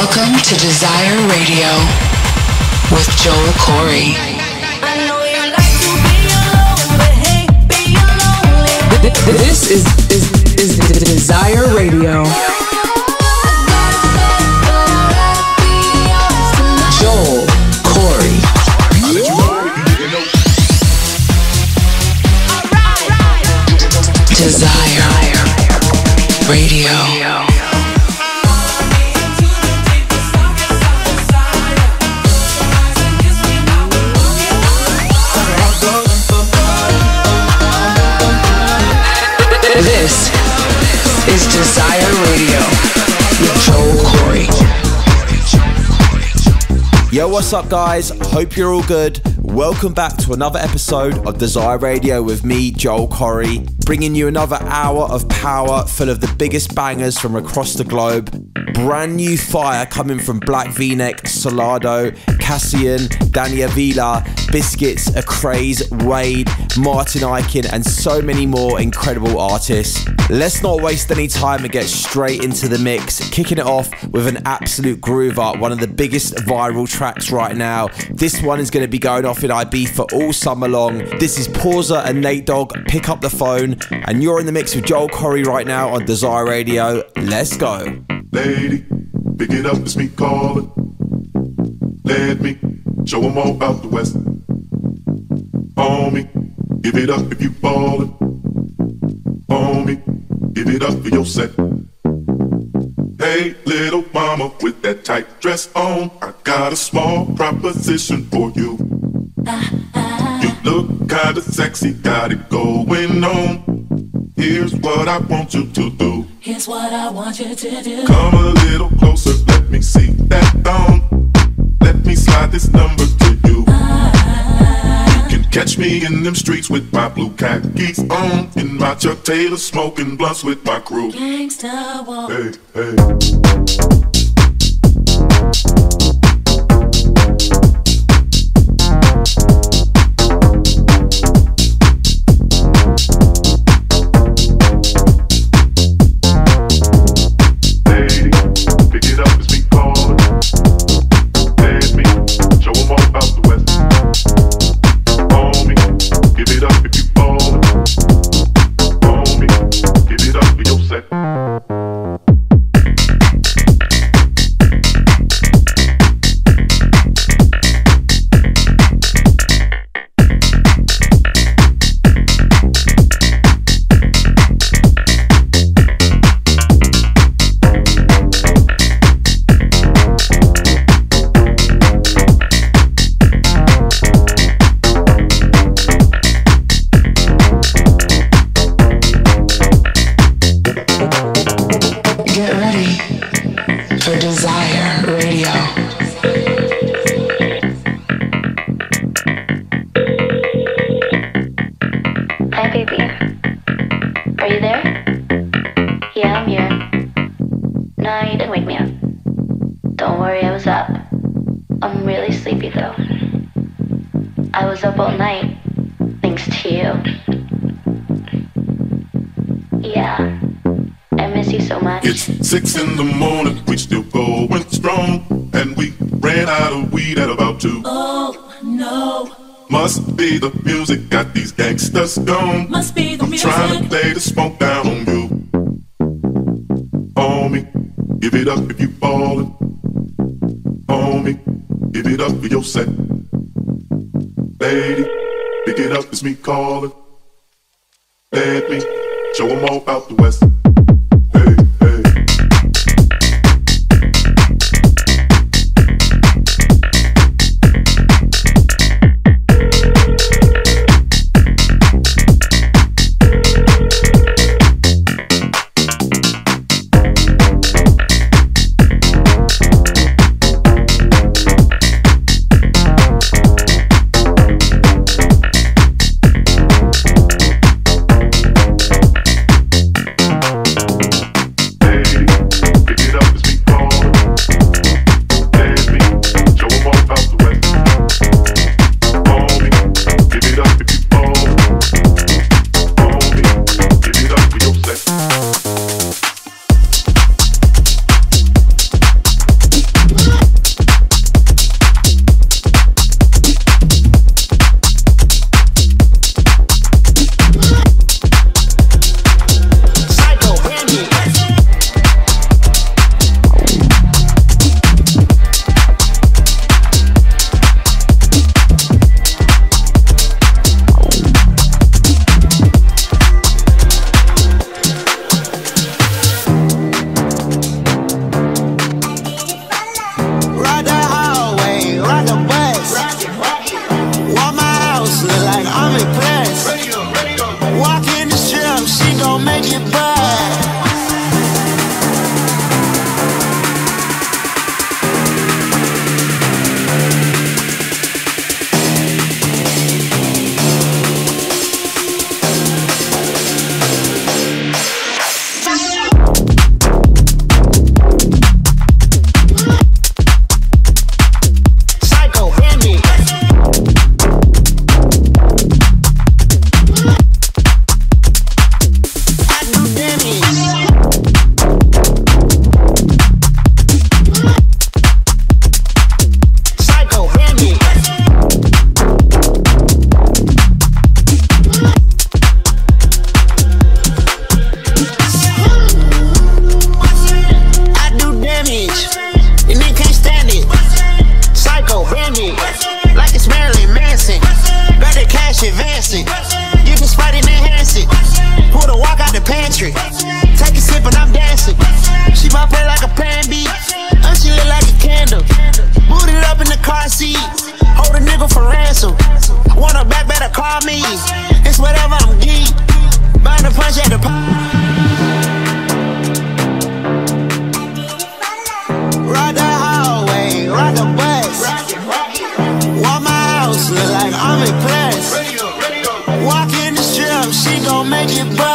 Welcome to Desire Radio with Joel Corry. This is Desire Radio. Joel Corry. Desire Radio. This is Desire Radio with Joel Corry. Yo, what's up, guys? Hope you're all good. Welcome back to another episode of Desire Radio with me, Joel Corry, bringing you another hour of power full of the biggest bangers from across the globe. Brand new fire coming from Black V Neck, Solado, Cassian, Danny Avila, Biscuits, ACRAZE, Wade, Martin Ikin, and so many more incredible artists. Let's not waste any time and get straight into the mix, kicking it off with an absolute groover, one of the biggest viral tracks right now. This one is going to be going off in Ibiza all summer long. This is Pauza and Nate Dog, Pick Up the Phone, and you're in the mix with Joel Corry right now on Desire Radio. Let's go. Lady, pick it up, it's me calling. Let me show them all about the West. Homie, give it up if you ballin'. Homie, give it up for your set. Hey, little mama with that tight dress on, I got a small proposition for you. You look kinda sexy, got it going on. Here's what I want you to do. Here's what I want you to do. Come a little closer, let me see that thong. Let me slide this number to you. You can catch me in them streets with my blue khakis on, in my Chuck Taylor, smoking blunts with my crew. Gangsta walk. Hey, hey. It's 6 in the morning, we still going strong, and we ran out of weed at about 2. Oh no! Must be the music got these gangsters gone. Must be the music. I'm trying to play the smoke down on you. Homie, give it up if you ballin'. Homie, give it up for your set. Lady, pick it up, it's me callin'. Let me show 'em all about the West. tantric. Take a sip and I'm dancing. She might play like a pan B. And she lit like a candle. Booted up in the car seat. Hold a nigga for ransom. Want her back, better call me. It's whatever, I'm geek. Mind a punch at the pop. Ride the hallway, ride the bus. Why my house look like I'm in place. Walk in the strip, she gon' make it buzz.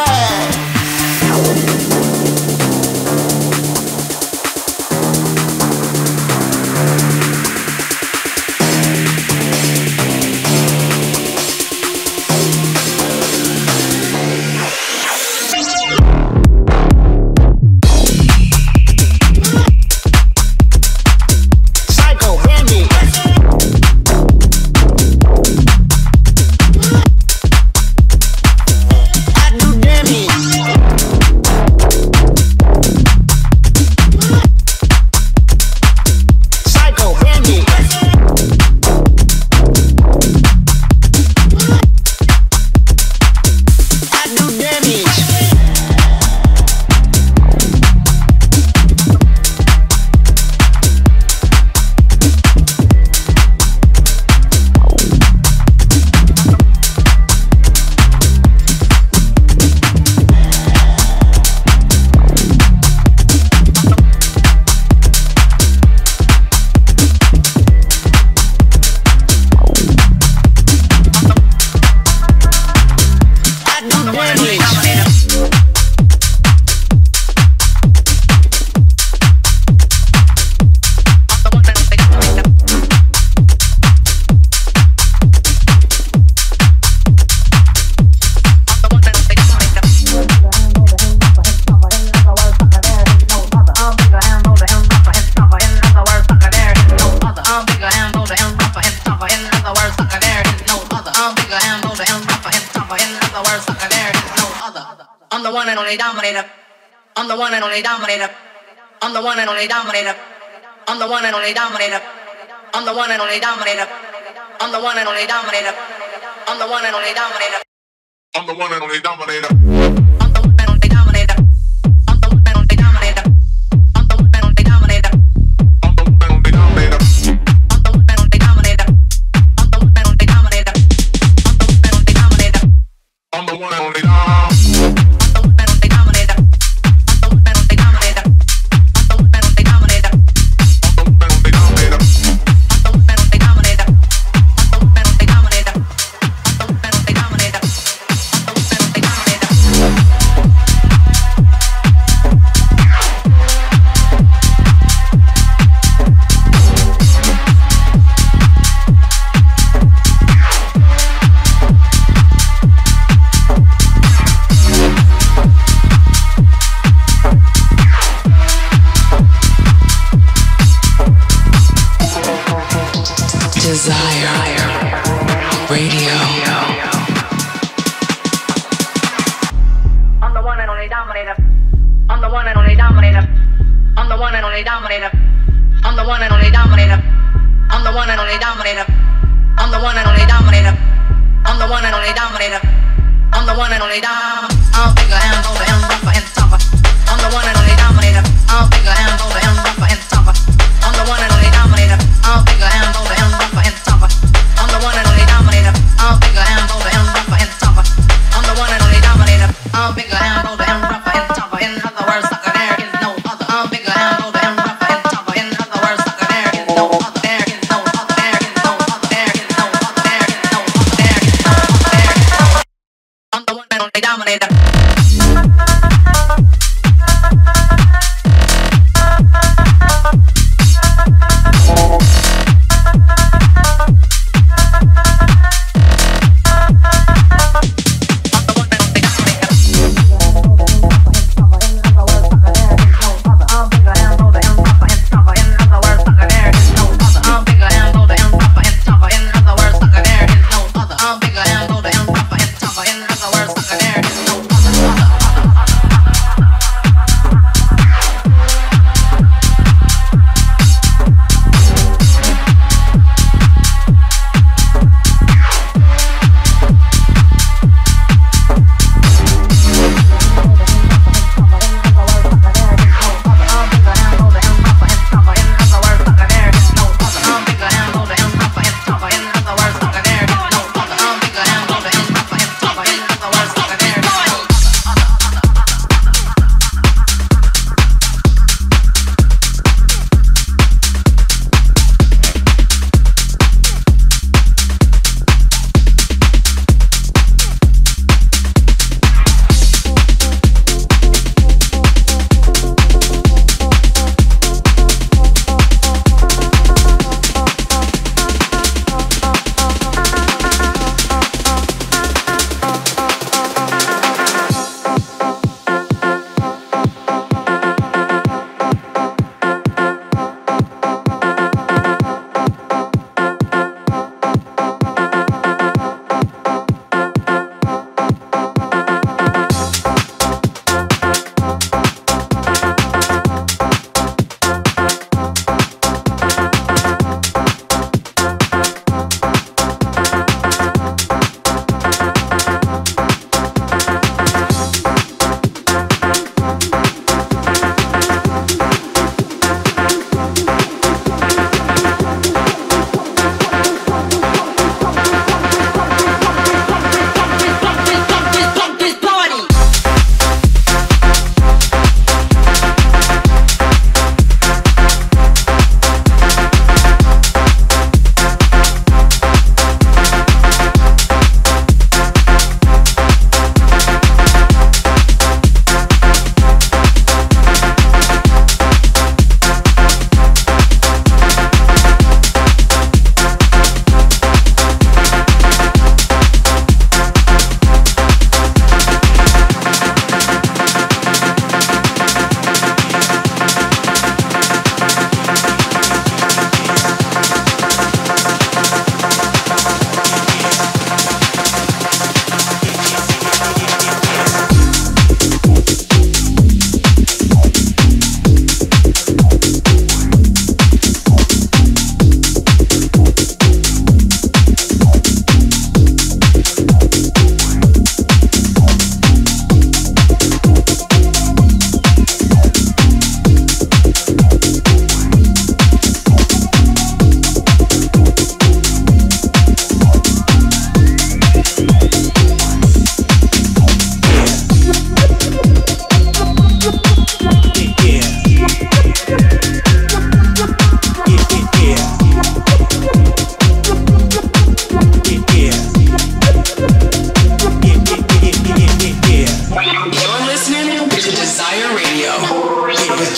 I'm the one and only dominator. I'm the one and only dominator. I'm the one and only dominator. I'm the one and only dominator.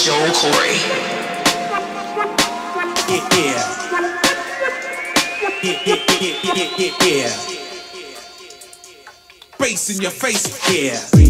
Joel Corry. Yeah. Bass in your face, yeah.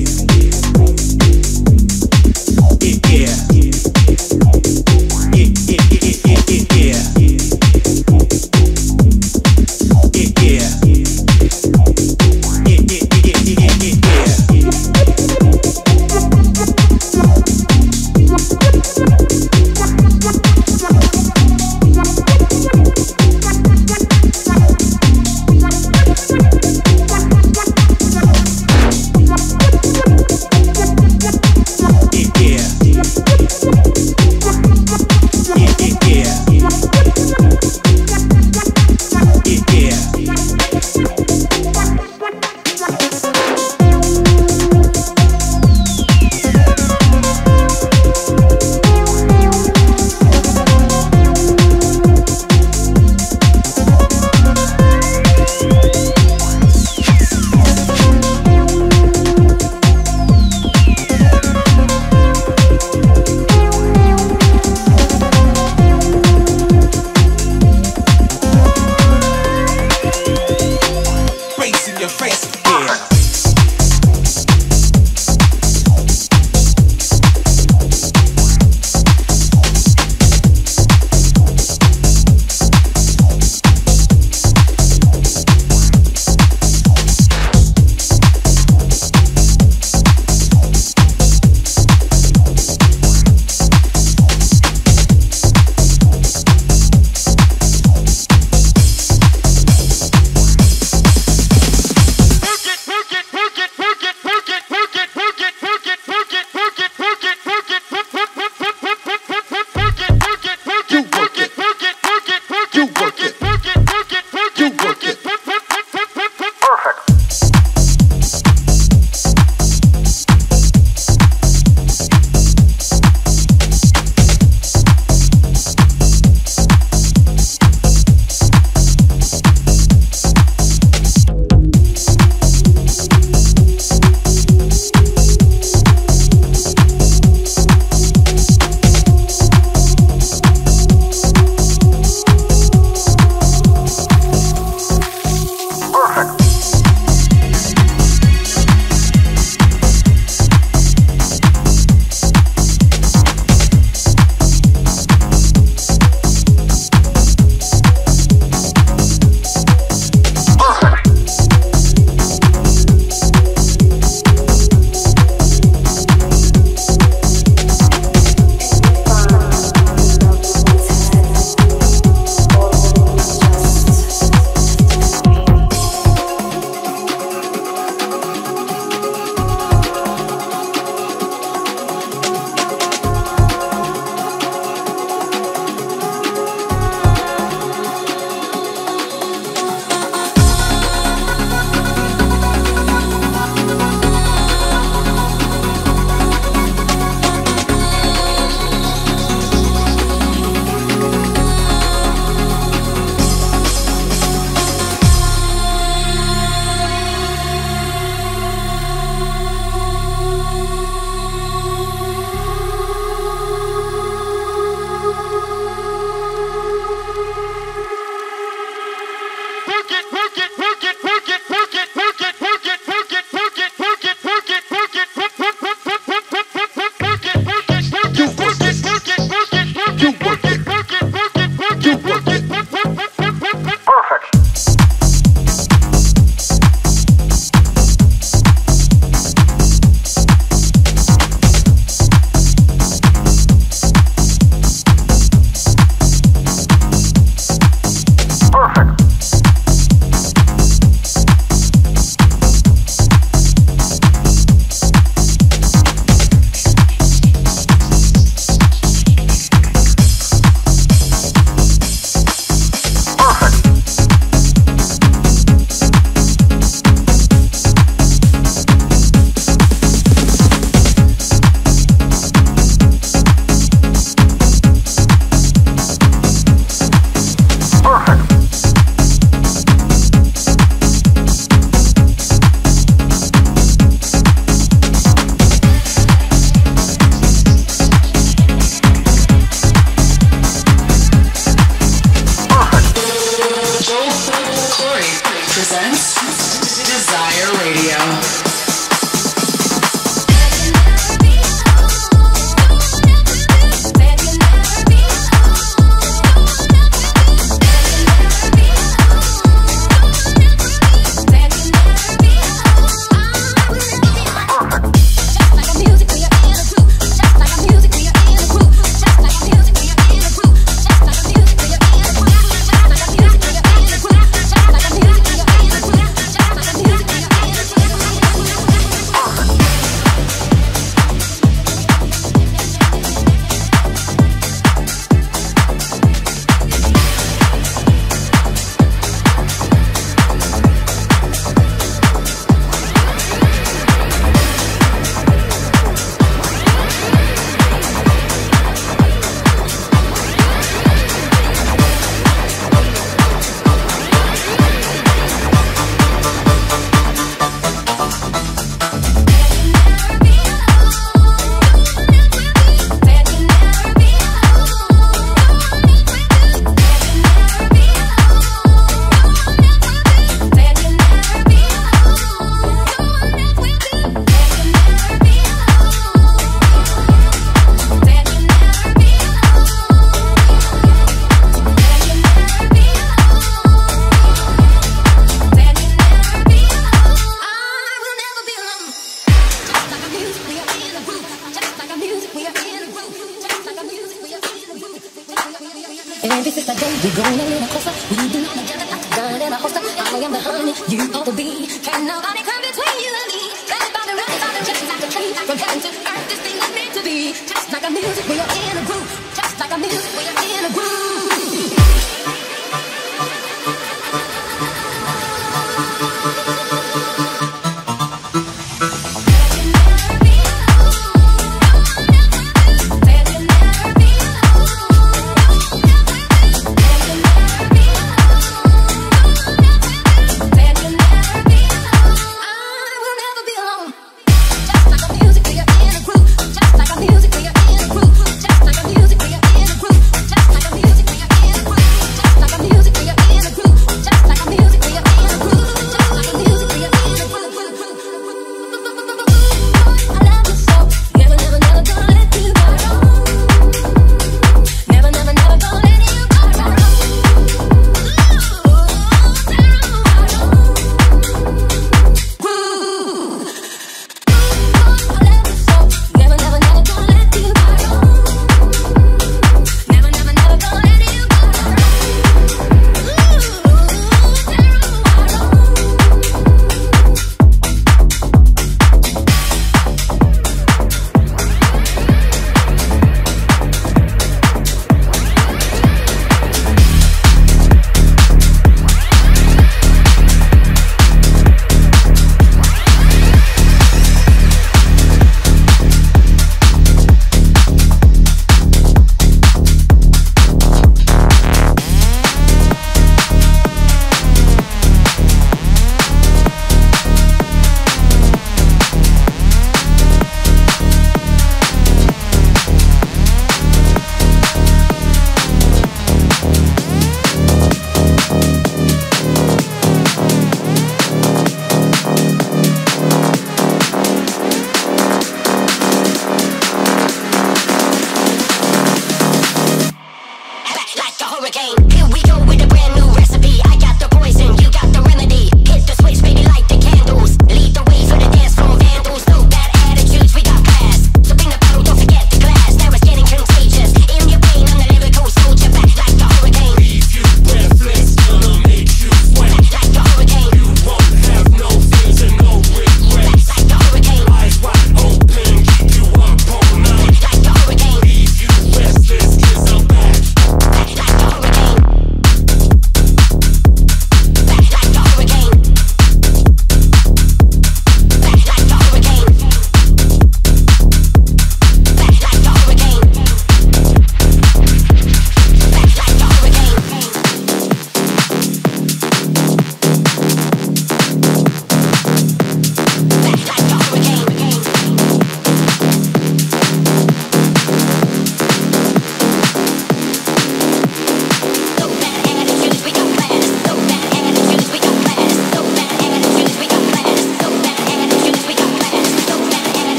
this is the day we're going a little closer. We do not jump like a gun and a holster. I am the honey, you are the bee. Can nobody come between you and me? Let it by the running by the just like a tree. From heaven to earth, this thing is meant to be. Just like a music, we are in a groove. Just like a music, we are in a groove.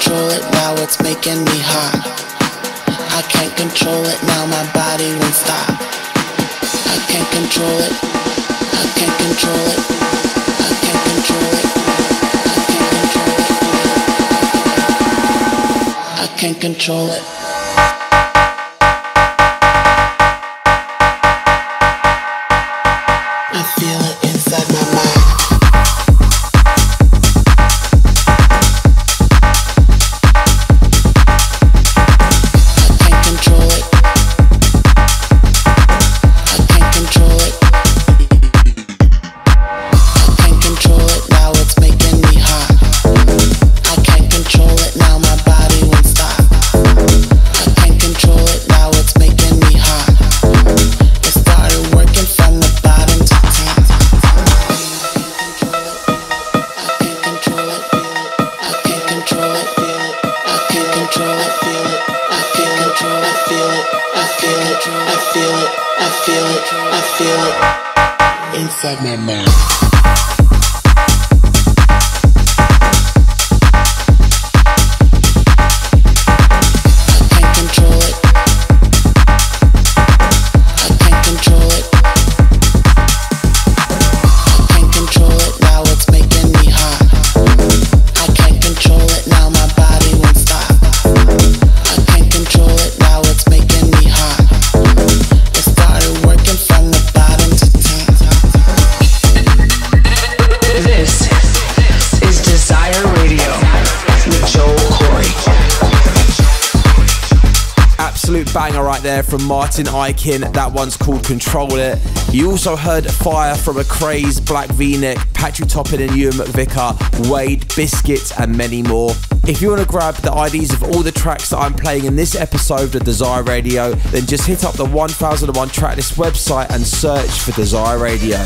control it, now it's making me hot. I can't control it, now my body won't stop. I can't control it, I can't control it, I can't control it, I can't control it, I can't control it. I feel it inside my mind. Inside my mouth. Banger right there from Martin Ikin. That one's called Control It. You also heard Fire from ACRAZE, Black V Neck, Patrick Toppin and Ewan McVicker, Wade, Biscuits and many more. If you want to grab the IDs of all the tracks that I'm playing in this episode of Desire Radio, then just hit up the 1001 Tracklist website and search for Desire Radio.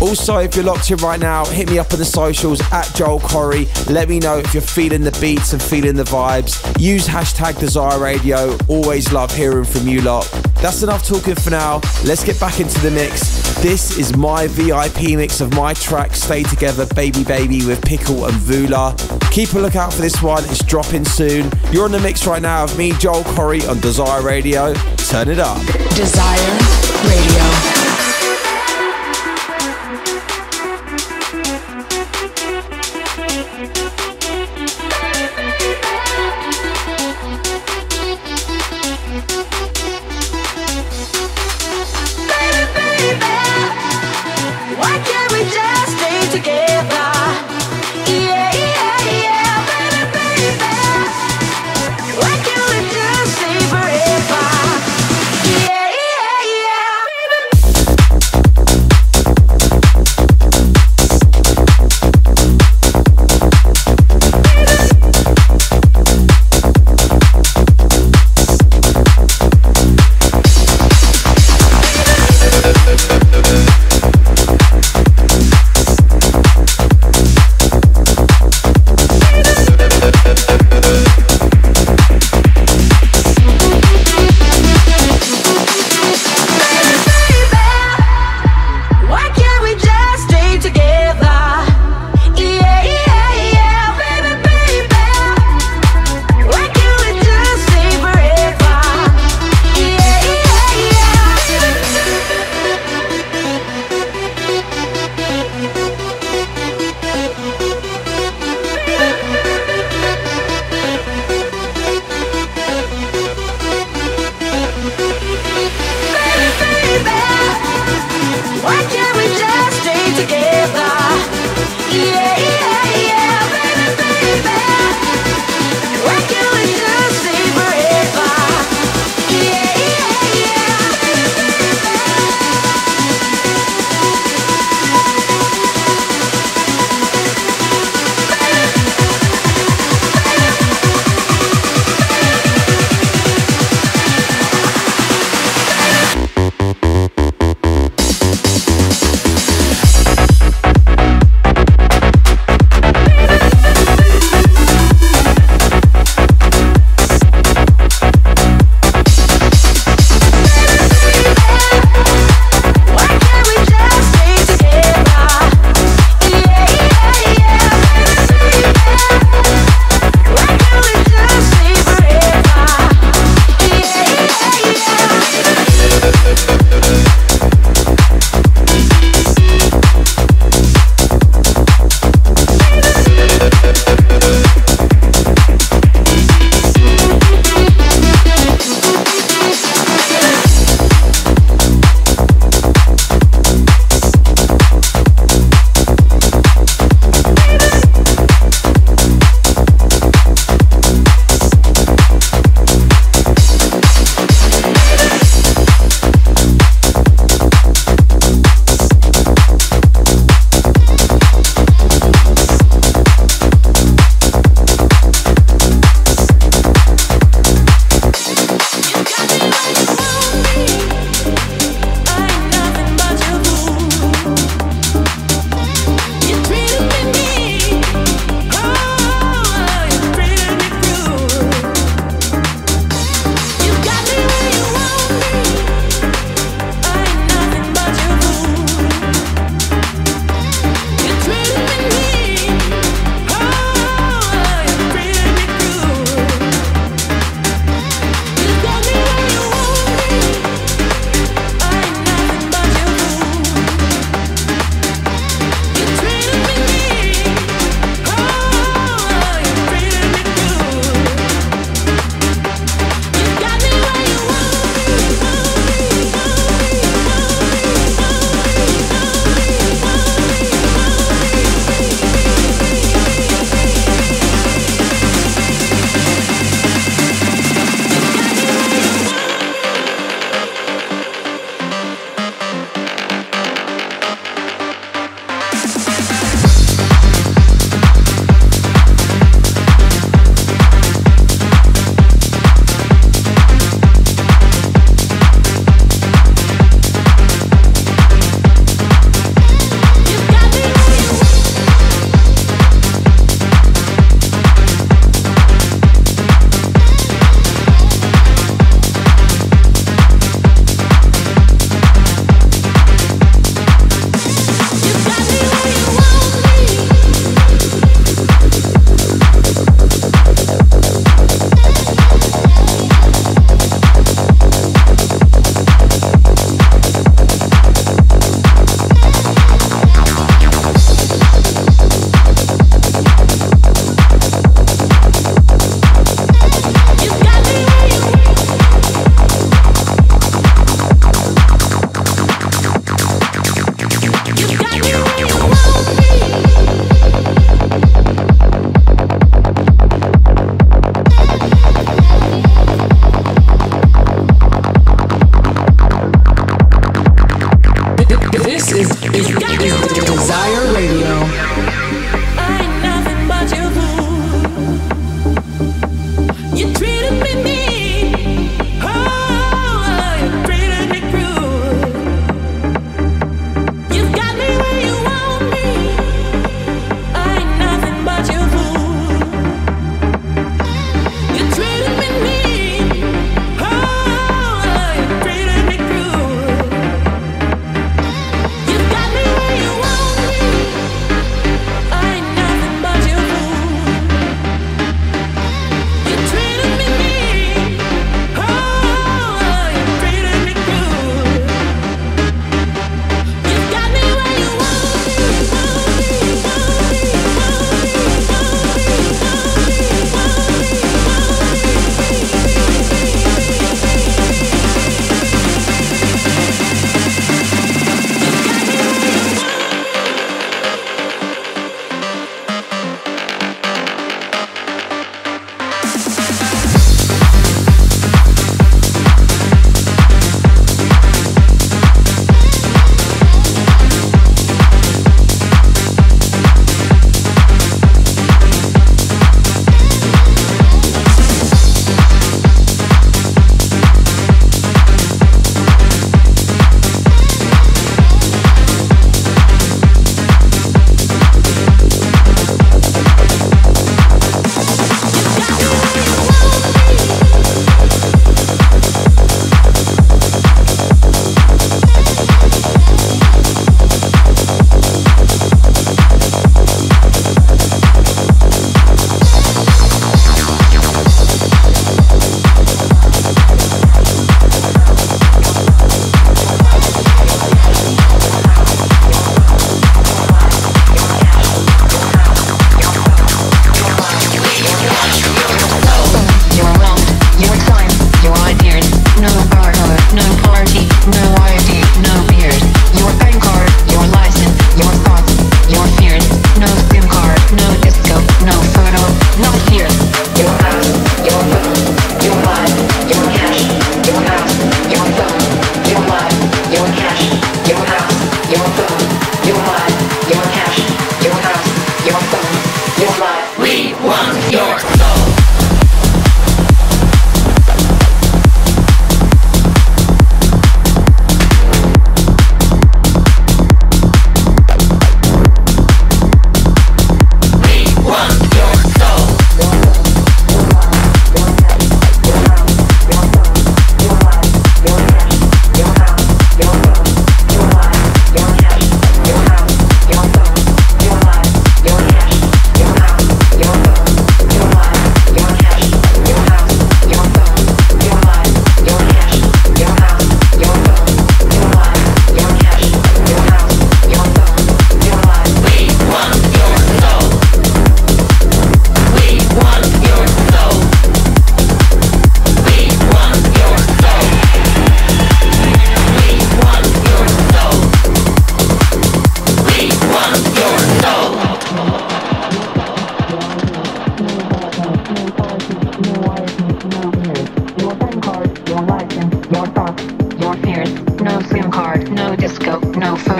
Also, if you're locked in right now, hit me up on the socials at Joel Corry. Let me know if you're feeling the beats and feeling the vibes. Use hashtag Desire Radio. Always love hearing from you lot. That's enough talking for now. Let's get back into the mix. This is my VIP mix of my track Stay Together Baby Baby with Pickle and Vula. Keep a lookout for this one. It's dropping soon. You're on the mix right now of me, Joel Corry, on Desire Radio. Turn it up. Desire Radio.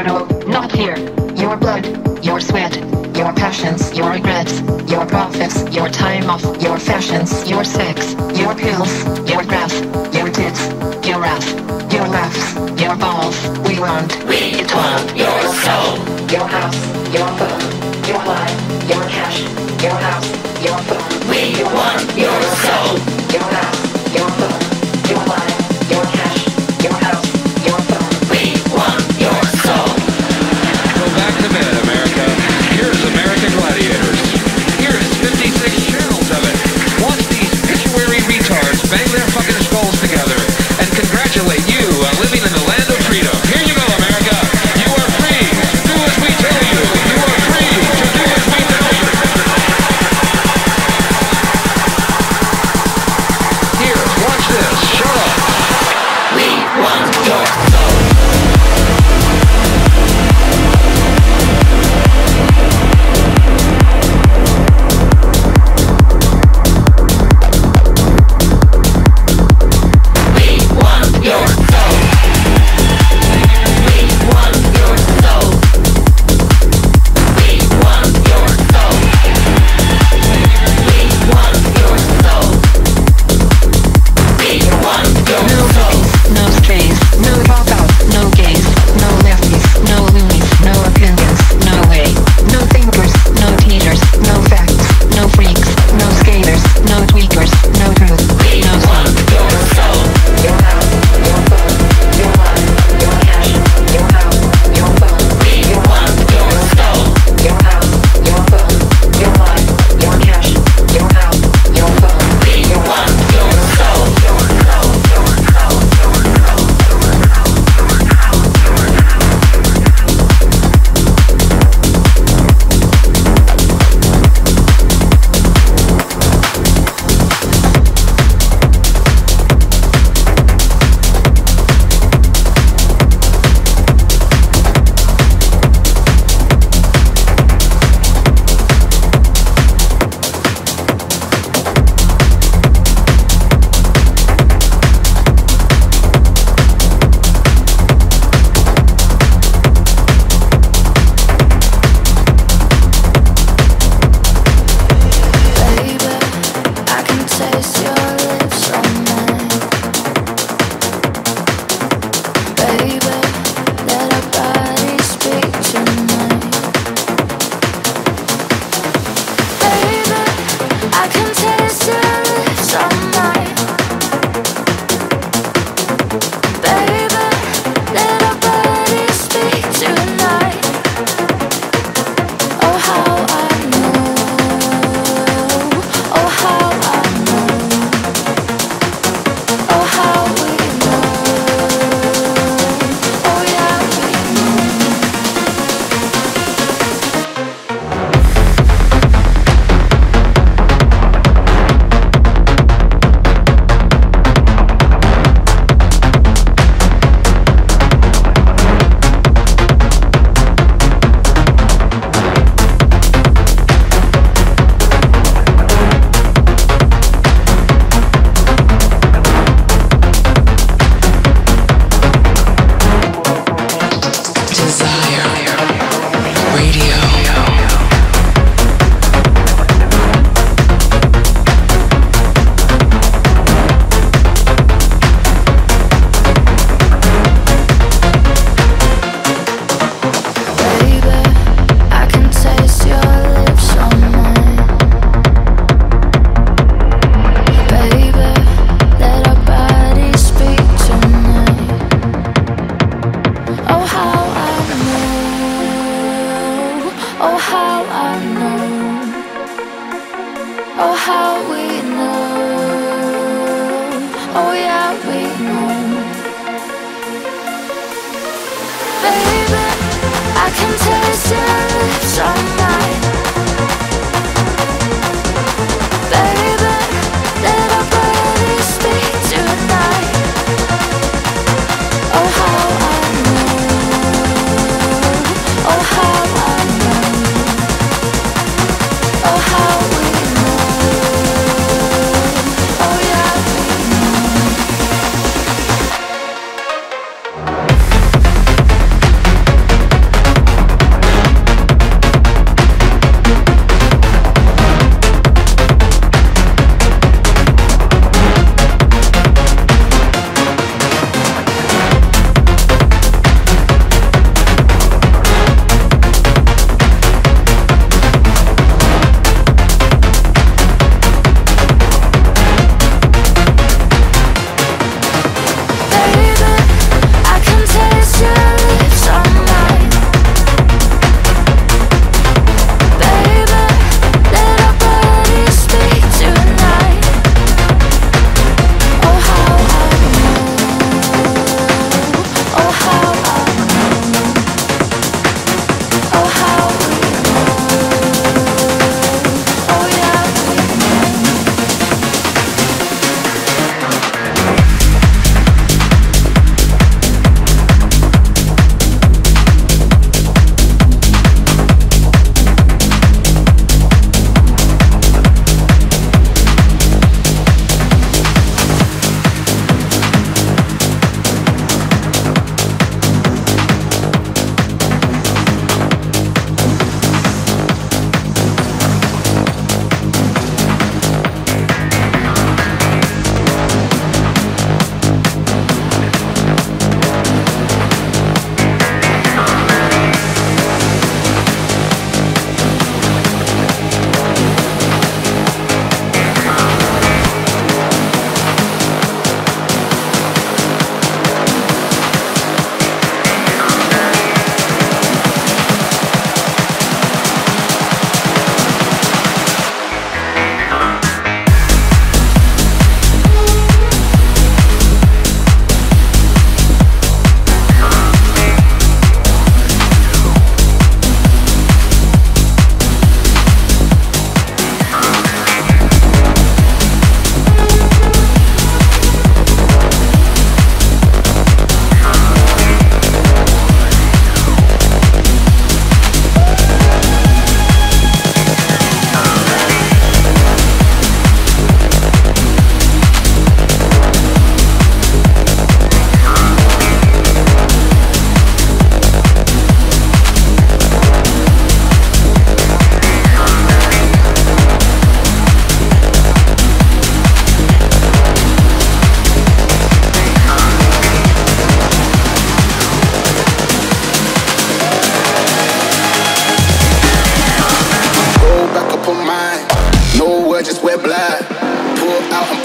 brutal, not here. Your blood, your sweat, your passions, your regrets, your profits, your time off, your fashions, your sex, your pills, your graph, your tits, your wrath, your laughs, your balls. We want your soul, your house, your phone, your life, your cash, your house, your phone. We want your soul, your house, your phone, your life, your cash.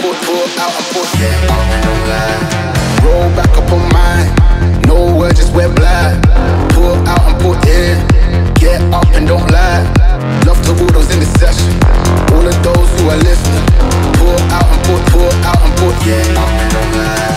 I pulled yeah, no lie. Roll back up on mine. No word, just went blind. Pull out and put in. Get up and don't lie. Love to all those in the session. All of those who are listening. Pull out and put yeah, no lie.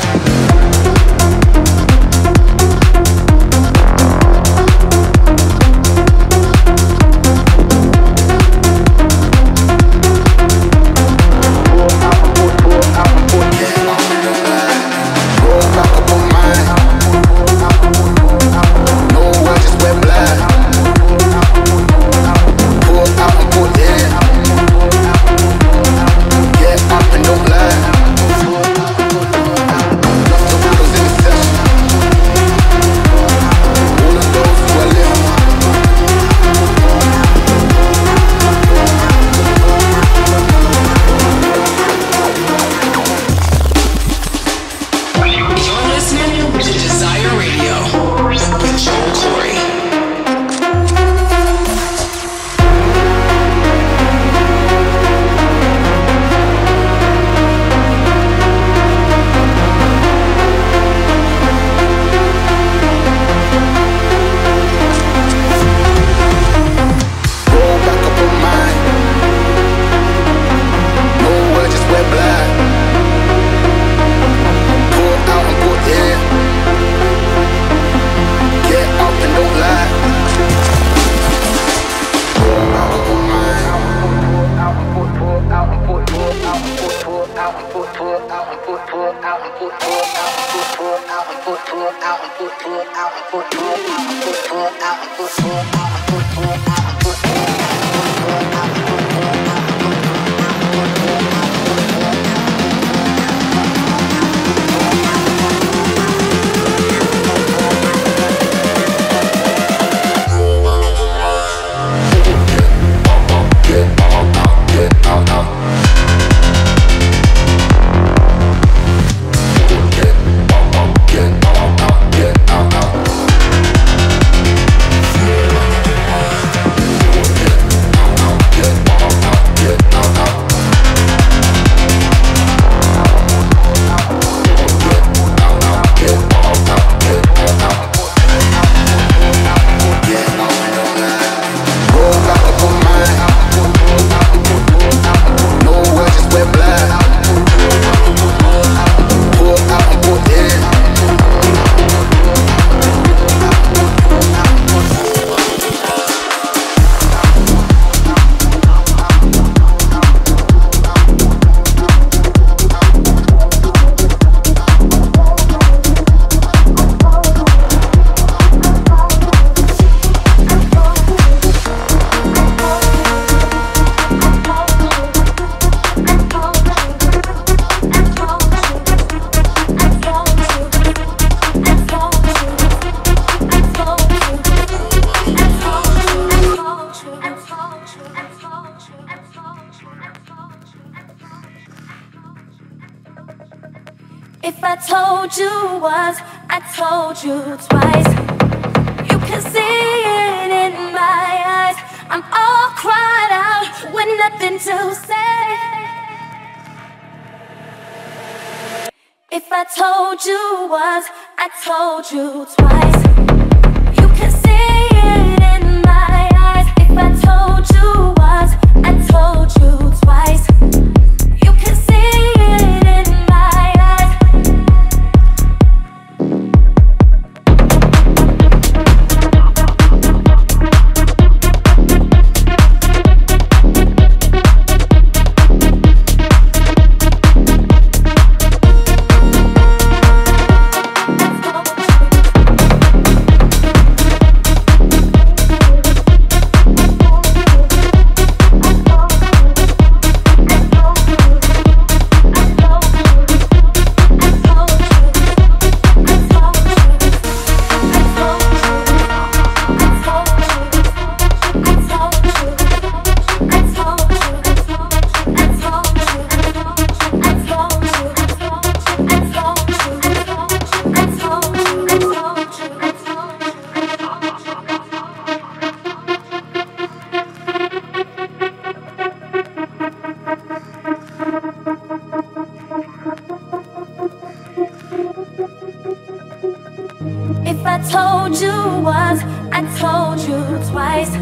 told you once, I told you twice.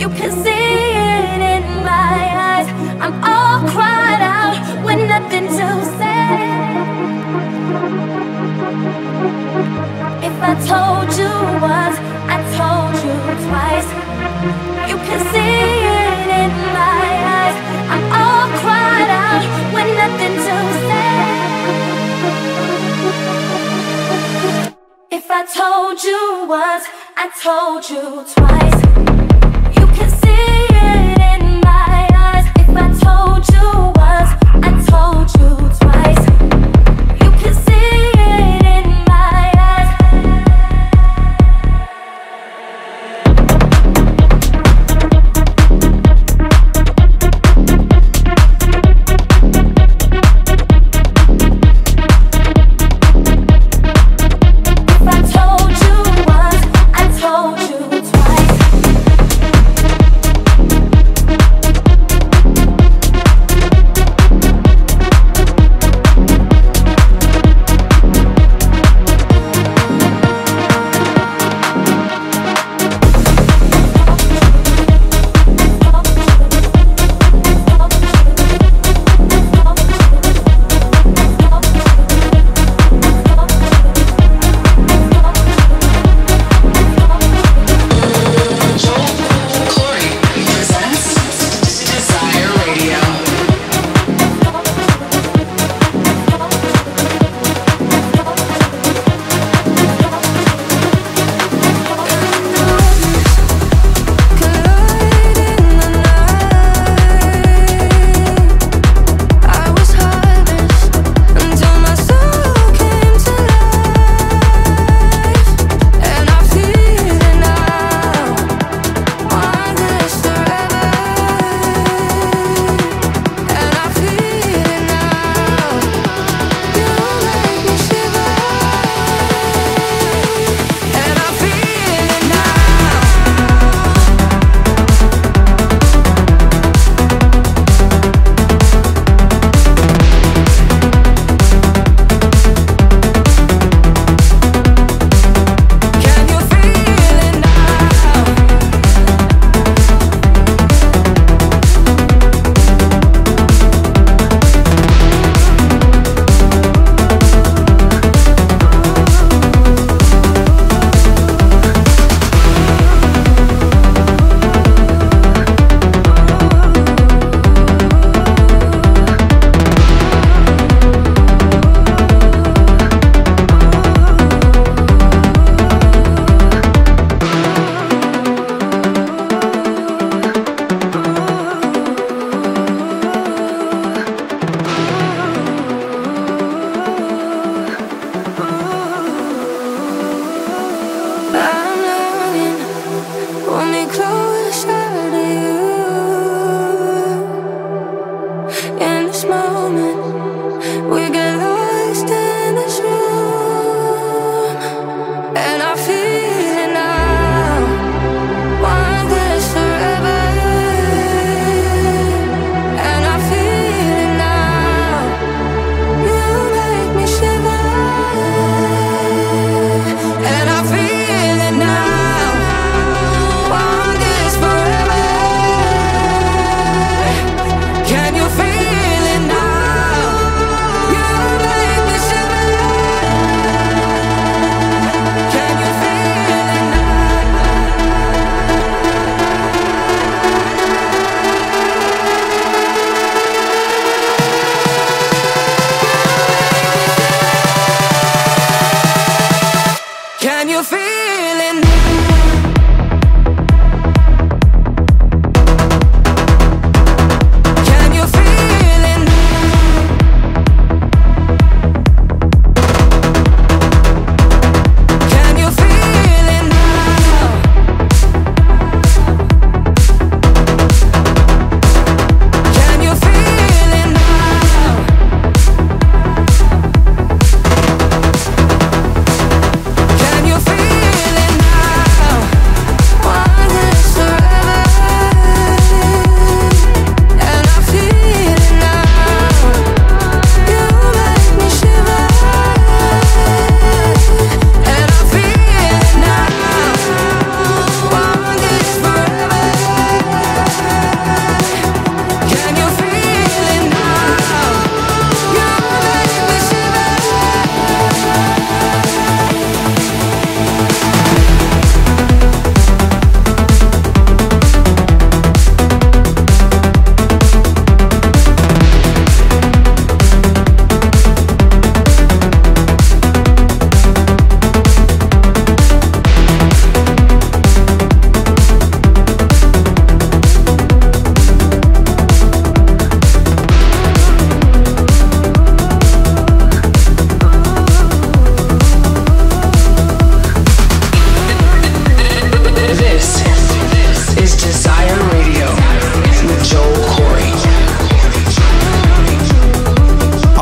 You can see it in my eyes. I'm all cried out with nothing to say. If I told you once, I told you twice. You can see it in my eyes. I'm all cried out with nothing to say. If I told you once, I told you twice. You can see it in my eyes. If I told you once, I told you twice. You can see it in my eyes. If I told you once, I told you twice.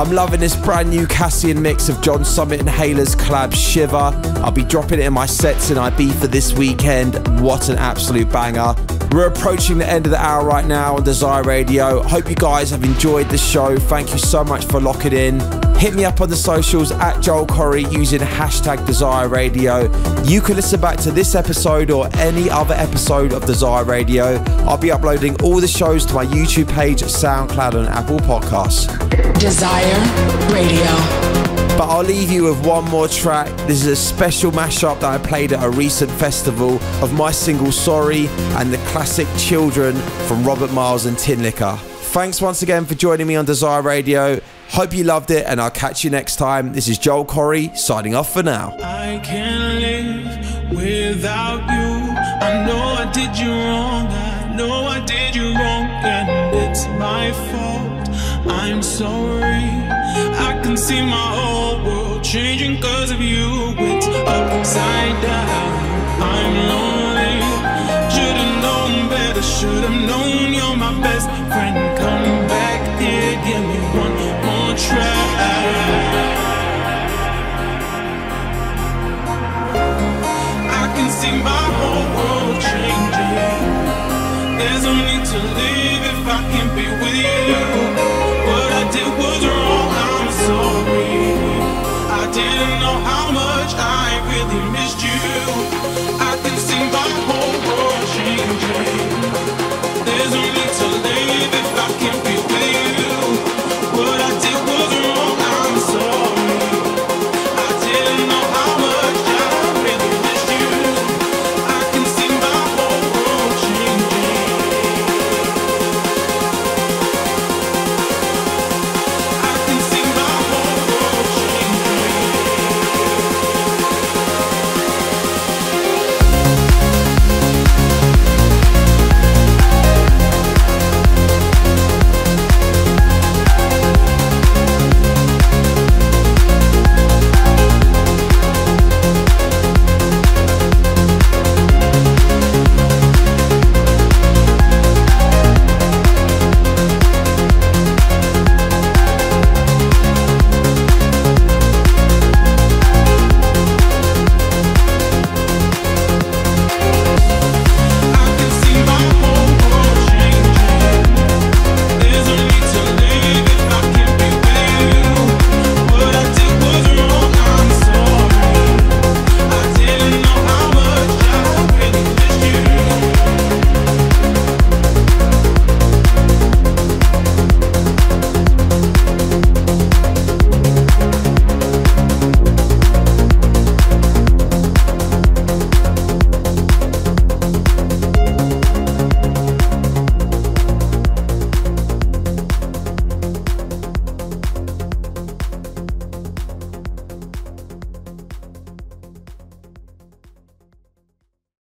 I'm loving this brand new Cassian mix of John Summit and Haler's collab Shiver. I'll be dropping it in my sets in Ibiza this weekend. What an absolute banger. We're approaching the end of the hour right now on Desire Radio. Hope you guys have enjoyed the show. Thank you so much for locking in. Hit me up on the socials at Joel Corry using hashtag Desire Radio. You can listen back to this episode or any other episode of Desire Radio. I'll be uploading all the shows to my YouTube page, SoundCloud and Apple Podcasts. Desire Radio. But I'll leave you with one more track. This is a special mashup that I played at a recent festival of my single Sorry and the classic Children from Robert Miles and Tinlicker. Thanks once again for joining me on Desire Radio. Hope you loved it and I'll catch you next time. This is Joel Corry signing off for now. I can't live without you. I know I did you wrong. I know I did you wrong and it's my fault. I'm sorry. I can see my whole world changing cause of you. It's upside down. I'm lonely. Should've known better. Should've known you're my best friend. Come back here, give me one more try. I can see my whole world changing. There's no need to leave if I can't be with you. What I did was wrong. Sorry, I didn't know how much I really missed you.